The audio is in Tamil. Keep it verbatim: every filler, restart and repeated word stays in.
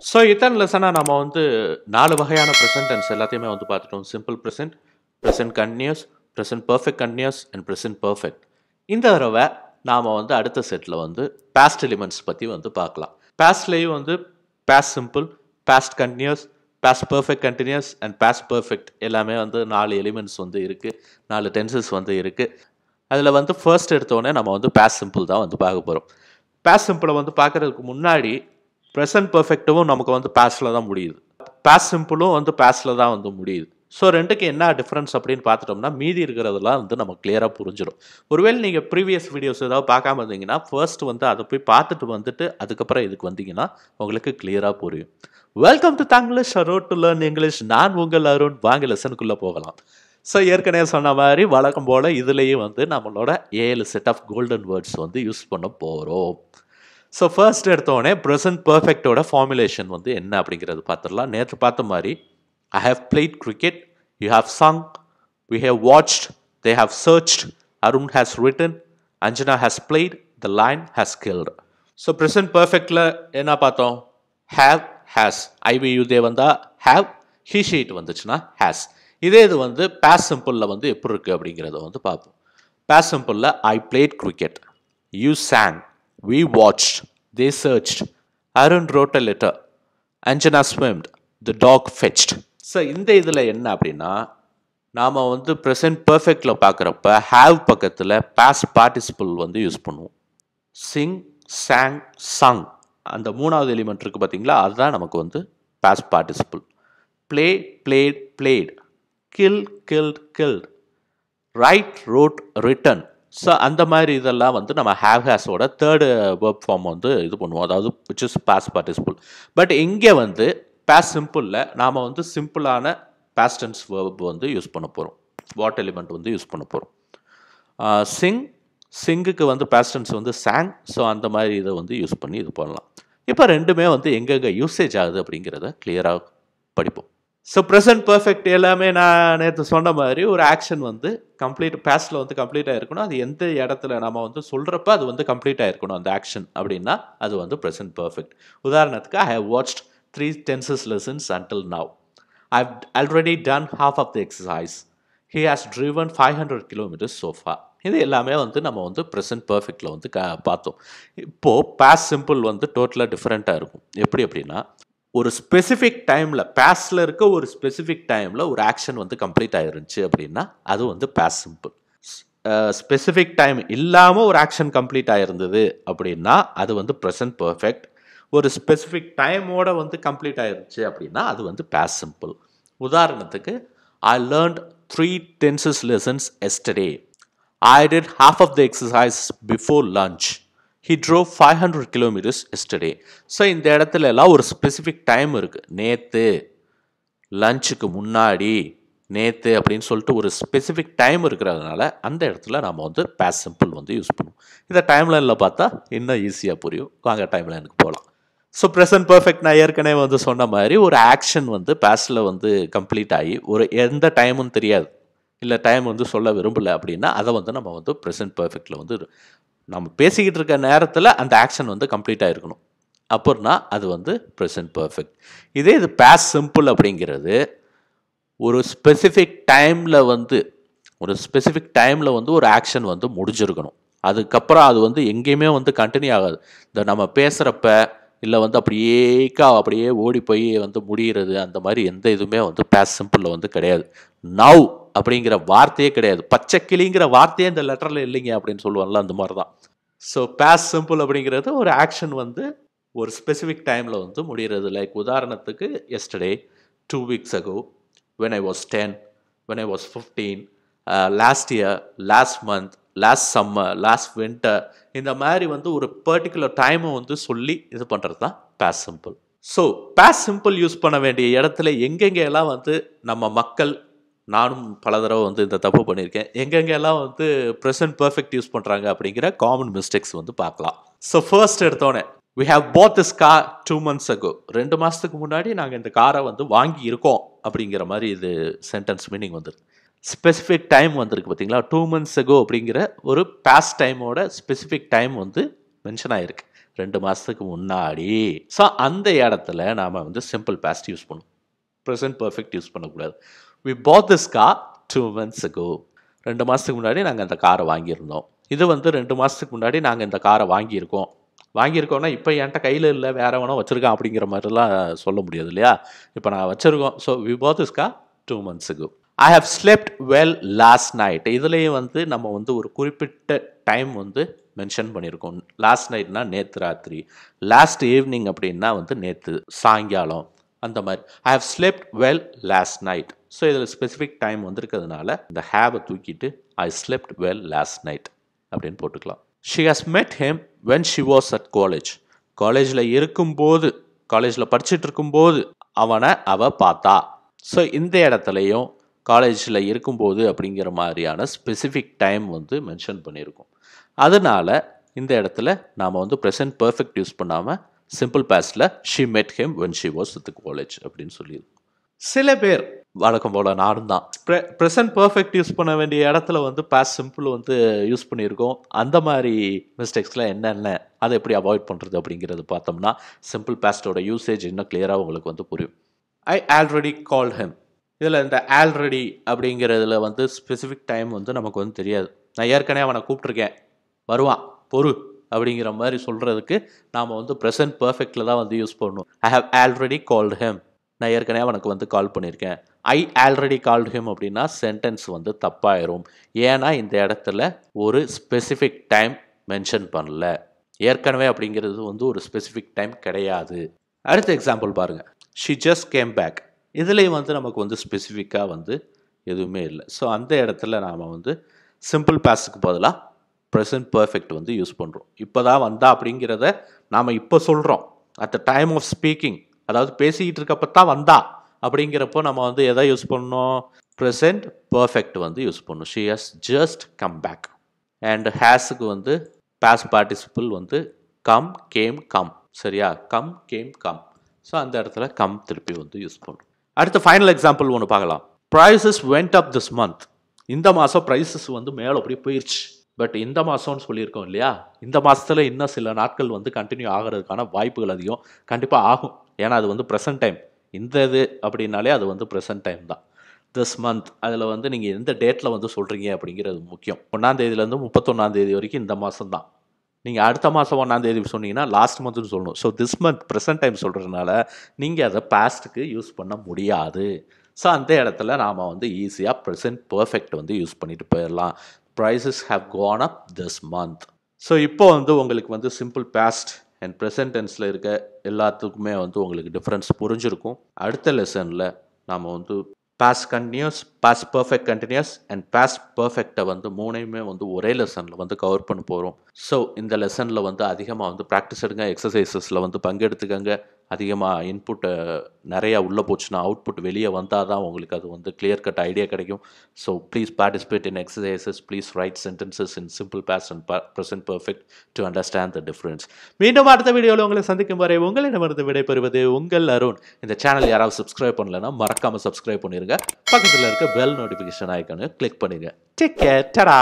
So, in this lesson, we will see four present tense. Everything simple present, present continuous, present perfect continuous, and present perfect. In this way, we will see the past elements. Past is past simple, past continuous, past perfect continuous, and past perfect. There are four elements, four tenses. The first is past simple. Past simple is present perfect நமக்கு வந்து pastல தான் முடியுது. Past simple வந்து pastல தான் வந்து முடியுது. சோ ரெண்டுக்கு என்ன டிஃபரன்ஸ் அப்படினு பார்த்துட்டோம்னா மீதி இருக்குறதெல்லாம் வந்து நமக்கு கிளியரா புரிஞ்சிரும். ஒருவேளை நீங்க ப்ரீவியஸ் வீடியோஸ் ஏதாவது பார்க்காம இருந்தீங்கன்னா ஃபர்ஸ்ட் வந்து அதை போய் பார்த்துட்டு வந்துட்டு அதுக்கு அப்புறம் இதுக்கு வந்தீங்கன்னா உங்களுக்கு கிளியரா புரியும். Welcome to Tanglish road to learn English. நான் உங்கள் அருண். வாங்க லெசனுக்குள்ள போகலாம். சோ ஏற்கனவே சொன்ன மாதிரி வழக்கம் போல இதுலயே வந்து நம்மளோட ஏழு செட் ஆஃப் கோல்டன் வேர்ட்ஸ் வந்து யூஸ் பண்ண போறோம். So first எடுத்தோனே present perfect ஓட formulation வந்து என்ன அப்படிங்கிறது பார்த்துடலாம். நேற்று பார்த்த மாதிரி I have played cricket, you have sung, we have watched, they have searched, Arun has written, Anjana has played, the lion has killed. So present perfectல என்ன பார்த்தோம்? Have, has. I V U தே வந்தா have, he she it வந்துச்சுனா has. இதே இது வந்து past simpleல வந்து எப்படி இருக்கு அப்படிங்கறத வந்து பார்ப்போம். Past simpleல I played cricket, you sang, we watched, they searched, Arun wrote a letter, Anjana swam, the dog fetched. So, இந்த இதில் என்ன அப்படின்னா நாம் வந்து present perfectல பார்க்குறப்ப have பக்கத்தில் past participle வந்து யூஸ் பண்ணுவோம். Sing, sang, sung அந்த மூணாவது எலிமெண்ட் இருக்குது பார்த்தீங்களா, அதுதான் நமக்கு வந்து past participle. Play, played, played. Kill, killed, killed. Write, wrote, written. So அந்த மாதிரி இதெல்லாம் வந்து நம்ம ஹேவ் ஹேஸோட தேர்டு வேர்ப் ஃபார்ம் வந்து இது பண்ணுவோம், அதாவது which is past participle. But இங்கே வந்து பாஸ்ட் சிம்பிளில் நாம் வந்து சிம்பிளான பாஸ்ட் டென்ஸ் வேர்ப் வந்து யூஸ் பண்ண போகிறோம், வாட் எலிமெண்ட் வந்து யூஸ் பண்ண போகிறோம். சிங் சிங்குக்கு வந்து பாஸ்ட் டென்ஸ் வந்து சாங், ஸோ அந்த மாதிரி இதை வந்து யூஸ் பண்ணி இது பண்ணலாம். இப்போ ரெண்டுமே வந்து எங்கெங்கே யூசேஜ் ஆகுது அப்படிங்கிறத கிளியராக படிப்போம். ஸோ ப்ரெசன்ட் பர்ஃபெக்ட் எல்லாமே நான் நேற்று சொன்ன மாதிரி ஒரு ஆக்ஷன் வந்து கம்ப்ளீட் பாஸ்டில் வந்து கம்ப்ளீட்டாக இருக்கணும், அது எந்த இடத்துல நம்ம வந்து சொல்கிறப்ப அது வந்து கம்ப்ளீட்டாக இருக்கணும் அந்த ஆக்ஷன் அப்படின்னா அது வந்து ப்ரெசன்ட் பர்ஃபெக்ட். உதாரணத்துக்கு I have watched three tenses lessons until now, I have already done half of the exercise, he has driven five hundred kilometres so far. இது எல்லாமே வந்து நம்ம வந்து ப்ரெசன்ட் பர்ஃபெக்டில் வந்து க பார்த்தோம். இப்போது பாஸ்ட் சிம்பிள் வந்து டோட்டலாக டிஃப்ரெண்ட்டாக இருக்கும். எப்படி அப்படின்னா ஒரு ஸ்பெசிஃபிக் டைமில் பாஸ்டில் இருக்க ஒரு ஸ்பெசிஃபிக் டைமில் ஒரு ஆக்ஷன் வந்து கம்ப்ளீட் ஆகிருந்துச்சு அப்படின்னா அது வந்து பாஸ்ட் சிம்பிள். ஸ்பெசிஃபிக் டைம் இல்லாமல் ஒரு ஆக்ஷன் கம்ப்ளீட் ஆகிருந்தது அப்படின்னா அது வந்து ப்ரெசன்ட் பர்ஃபெக்ட். ஒரு ஸ்பெசிஃபிக் டைமோட வந்து கம்ப்ளீட் ஆகிருந்துச்சு அப்படின்னா அது வந்து பாஸ்ட் சிம்பிள். உதாரணத்துக்கு I learnt three tenses lessons yesterday, I did half of the exercise before lunch, he drove five hundred kilometers yesterday. So இந்த இடத்துல எல்லாம் ஒரு ஸ்பெசிஃபிக் டைம் இருக்குது, நேற்று லஞ்சுக்கு முன்னாடி நேற்று அப்படின்னு சொல்லிட்டு ஒரு ஸ்பெசிஃபிக் டைம் இருக்கிறதுனால அந்த இடத்துல நம்ம வந்து பாஸ்ட் சிம்பிள் வந்து யூஸ் பண்ணுவோம். இந்த டைம்லைனில் பார்த்தா இன்னும் ஈஸியாக புரியும், வாங்க டைம்லைனுக்கு போகலாம். ஸோ ப்ரெசன்ட் பர்ஃபெக்ட் நான் ஏற்கனவே வந்து சொன்ன மாதிரி ஒரு ஆக்ஷன் வந்து பாஸ்டில் வந்து கம்ப்ளீட் ஆகி ஒரு எந்த டைமுன்னு தெரியாது, இல்லை டைம் வந்து சொல்ல விரும்பலை அப்படின்னா அதை வந்து நம்ம வந்து ப்ரெசன்ட் பர்ஃபெக்டில் வந்து நம்ம பேசிக்கிட்டு இருக்க நேரத்தில் அந்த ஆக்ஷன் வந்து கம்ப்ளீட் ஆகிருக்கணும், அப்புறம்னா அது வந்து ப்ரெசன்ட் பர்ஃபெக்ட். இதே இது பாஸ்ட் சிம்பிள் அப்படிங்கிறது ஒரு ஸ்பெசிஃபிக் டைமில் வந்து ஒரு ஸ்பெசிஃபிக் டைமில் வந்து ஒரு ஆக்ஷன் வந்து முடிஞ்சிருக்கணும், அதுக்கப்புறம் அது வந்து எங்கேயுமே வந்து கண்டினியூ ஆகாது. இந்த நம்ம பேசுகிறப்ப இல்லை வந்து அப்படியேக்கா அப்படியே ஓடி போய் வந்து முடிகிறது அந்த மாதிரி எந்த இதுவுமே வந்து பாஸ்ட் சிம்பிளில் வந்து கிடையாது. நவ் அப்படிங்கிற வார்த்தையே கிடையாது, பச்சை கிளிங்கிற வார்த்தையே இந்த லெட்டரில் இல்லைங்க அப்படின்னு சொல்லுவாங்கல்ல, அந்த மாதிரி தான். ஸோ பாஸ்ட் சிம்பிள் அப்படிங்கிறது ஒரு ஆக்ஷன் வந்து ஒரு ஸ்பெசிஃபிக் டைமில் வந்து முடிகிறது. லைக் உதாரணத்துக்கு yesterday, two weeks ago, when I was ten, when I was fifteen, last year, last month, last summer, last winter, இந்த மாதிரி வந்து ஒரு பர்டிகுலர் டைமை வந்து சொல்லி இது பண்ணுறது தான் past simple. So past simple use பண்ண வேண்டிய இடத்துல எங்கெங்கெல்லாம் வந்து நம்ம மக்கள், நானும் பல தடவை வந்து இந்த தப்பு பண்ணியிருக்கேன், எங்கெங்கெல்லாம் வந்து ப்ரெசன்ட் பர்ஃபெக்ட் யூஸ் பண்ணுறாங்க அப்படிங்கிற காமன் மிஸ்டேக்ஸ் வந்து பார்க்கலாம். ஸோ ஃபர்ஸ்ட் எடுத்தோடனே we have bought this car two months ago, ரெண்டு மாதத்துக்கு முன்னாடி நாங்கள் இந்த காரை வந்து வாங்கி இருக்கோம் அப்படிங்கிற மாதிரி இது சென்டென்ஸ் மீனிங் வந்துருக்கு. ஸ்பெசிஃபிக் டைம் வந்துருக்கு பார்த்தீங்களா, டூ மந்த்ஸ் அகோ அப்படிங்கிற ஒரு பாஸ்ட் டைமோட ஸ்பெசிஃபிக் டைம் வந்து மென்ஷன் ஆகிருக்கு. ரெண்டு மாதத்துக்கு முன்னாடி. ஸோ அந்த இடத்துல நாம் வந்து சிம்பிள் பாஸ்ட் யூஸ் பண்ணுவோம், ப்ரெசன்ட் பர்ஃபெக்ட் யூஸ் பண்ணக்கூடாது. We bought this car two months ago, ரெண்டு மாதத்துக்கு முன்னாடி நாங்கள் இந்த காரை வாங்கியிருந்தோம். இது வந்து ரெண்டு மாதத்துக்கு முன்னாடி நாங்கள் இந்த காரை வாங்கியிருக்கோம். வாங்கியிருக்கோம்னா இப்போ என்கிட்ட கையில் இல்லை, வேறு வேணும் வச்சுருக்கான் அப்படிங்கிற மாதிரிலாம் சொல்ல முடியாது இல்லையா? இப்போ நான் வச்சுருக்கோம். So we bought this car two months ago. I have slept well last night. இதுலேயும் வந்து நம்ம வந்து ஒரு குறிப்பிட்ட டைம் வந்து மென்ஷன் பண்ணியிருக்கோம். லாஸ்ட் நைட்னா நேற்று ராத்திரி, லாஸ்ட் ஈவினிங் அப்படின்னா வந்து நேற்று சாயங்காலம், அந்த மாதிரி. I have slept well last night. So இதில் ஸ்பெசிஃபிக் டைம் வந்திருக்கிறதுனால இந்த ஹேவை தூக்கிட்டு I slept well last night அப்படின்னு போட்டுக்கலாம். She has met him when she was at college. காலேஜில் இருக்கும்போது, காலேஜில் படிச்சுட்டு இருக்கும்போது அவனை அவள் பார்த்தா. ஸோ இந்த இடத்துலையும் காலேஜில் இருக்கும்போது அப்படிங்கிற மாதிரியான ஸ்பெசிஃபிக் டைம் வந்து மென்ஷன் பண்ணியிருக்கோம். அதனால் இந்த இடத்துல நாம் வந்து ப்ரெசன்ட் பர்ஃபெக்ட் யூஸ் பண்ணாமல் சிம்பிள் பாஸ்டில் she met him when she was at college அப்படின்னு சொல்லியிருக்கோம். சில பேர் வழக்கம் போல் நானும் தான் ப்ரெ ப்ரெசன்ட் பர்ஃபெக்ட் யூஸ் பண்ண வேண்டிய இடத்துல வந்து பாஸ்ட் சிம்பிள் வந்து யூஸ் பண்ணியிருக்கோம். அந்த மாதிரி மிஸ்டேக்ஸ்லாம் என்னென்ன, அதை எப்படி அவாய்ட் பண்ணுறது அப்படிங்கிறது பார்த்தோம்னா சிம்பிள் பாஸ்டோட யூசேஜ் இன்னும் கிளியராக உங்களுக்கு வந்து புரியும். I already call him. இதில் இந்த ஆல்ரெடி அப்படிங்கிறதுல வந்து ஸ்பெசிஃபிக் டைம் வந்து நமக்கு வந்து தெரியாது. நான் ஏற்கனவே அவனை கூப்பிட்ருக்கேன், வருவான் பொறு அப்படிங்கிற மாதிரி சொல்கிறதுக்கு நாம் வந்து ப்ரெசன்ட் பர்ஃபெக்டில் தான் வந்து யூஸ் பண்ணணும். I have already called him. நான் ஏற்கனவே அவனுக்கு வந்து கால் பண்ணியிருக்கேன். ஐ ஆல்ரெடி கால்டு ஹிம் அப்படின்னா சென்டென்ஸ் வந்து தப்பாயிரும். ஏன்னா இந்த இடத்துல ஒரு ஸ்பெசிஃபிக் டைம் மென்ஷன் பண்ணல, ஏற்கனவே அப்படிங்கிறது வந்து ஒரு ஸ்பெசிஃபிக் டைம் கிடையாது. அடுத்த எக்ஸாம்பிள் பாருங்கள். She just came back. இதுலேயும் வந்து நமக்கு வந்து ஸ்பெசிஃபிக்காக வந்து எதுவுமே இல்லை. ஸோ அந்த இடத்துல நாம் வந்து சிம்பிள் பாஸ்டுக்கு பதிலாக ப்ரெசன்ட் பர்ஃபெக்ட் வந்து யூஸ் பண்ணுறோம். இப்போ தான் வந்தா அப்படிங்கிறத நாம் இப்போ சொல்கிறோம். At the time of speaking, அதாவது பேசிக்கிட்டு இருக்கப்போ தான் வந்தா அப்படிங்கிறப்போ நம்ம வந்து எதை யூஸ் பண்ணோம்? ப்ரெசன்ட் பர்ஃபெக்ட் வந்து யூஸ் பண்ணணும். She has just come back. And ஹேஸுக்கு வந்து பாஸ்ட் பார்ட்டிசிபிள் வந்து கம் கேம் கம், சரியா? Come came come. ஸோ அந்த இடத்துல கம் திருப்பி வந்து யூஸ் பண்ணுறோம். அடுத்த ஃபைனல் எக்ஸாம்பிள் ஒன்று பார்க்கலாம். Prices went up this month. இந்த மாதம் ப்ரைஸஸ் வந்து மேலே அப்படியே போயிடுச்சு. பட் இந்த மாதம்னு சொல்லியிருக்கோம் இல்லையா? இந்த மாதத்தில் இன்னும் சில நாட்கள் வந்து கண்டினியூ ஆகிறதுக்கான வாய்ப்புகள் அதிகம், கண்டிப்பாக ஆகும். ஏன்னா அது வந்து ப்ரெசன்ட் டைம். இந்த இது அப்படின்னாலே அது வந்து ப்ரெசன்ட் டைம் தான். திஸ் மந்த், அதில் வந்து நீங்கள் எந்த டேட்டில் வந்து சொல்கிறீங்க அப்படிங்கிறது முக்கியம். ஒன்றாந்தேதியிலேருந்து முப்பத்தொன்னாந்தேதி வரைக்கும் இந்த மாதம் தான். நீங்கள் அடுத்த மாதம் ஒன்றாந்தேதி சொன்னீங்கன்னா லாஸ்ட் மந்த்னு சொல்லணும். So this month present time சொல்கிறதுனால நீங்கள் அதை பாஸ்ட்டுக்கு யூஸ் பண்ண முடியாது. ஸோ அந்த இடத்துல நாம் வந்து ஈஸியாக ப்ரெசன்ட் பர்ஃபெக்ட் வந்து யூஸ் பண்ணிட்டு போயிடலாம். Prices have gone up this month. So இப்போ வந்து உங்களுக்கு வந்து சிம்பிள் பாஸ்ட் அண்ட் ப்ரெசன்ட் டென்ஸில் இருக்க எல்லாத்துக்குமே வந்து உங்களுக்கு டிஃப்ரென்ஸ் புரிஞ்சிருக்கும். அடுத்த லெசனில் நாம் வந்து past continuous, past perfect continuous and past பர்ஃபெக்டை வந்து மூணையுமே வந்து ஒரே லெசனில் வந்து கவர் பண்ண போகிறோம். ஸோ இந்த லெசனில் வந்து அதிகமாக வந்து ப்ராக்டிஸ் எடுங்க, எக்ஸசைசஸில் வந்து பங்கெடுத்துக்கங்க. அதிகமாக இன்புட்டை நிறையா உள்ளே போச்சுன்னா அவுட்புட் வெளியே வந்தால் தான் உங்களுக்கு அது வந்து கிளியர் கட் ஐடியா கிடைக்கும். So please participate in exercises, please write sentences in simple past and present perfect to understand the difference. மீண்டும் அடுத்த வீடியோவில் உங்களை சந்திக்கும் வரை உங்களிடமிருந்து விடைபெறுவது உங்கள் அருண். இந்த சேனல் யாராவது சப்ஸ்கிரைப் பண்ணலைன்னா மறக்காமல் சப்ஸ்கிரைப் பண்ணிடுங்க. பக்கத்தில் இருக்க பெல் நோட்டிஃபிகேஷன் ஐக்கானு கிளிக் பண்ணிடுங்க. Take care. டடா.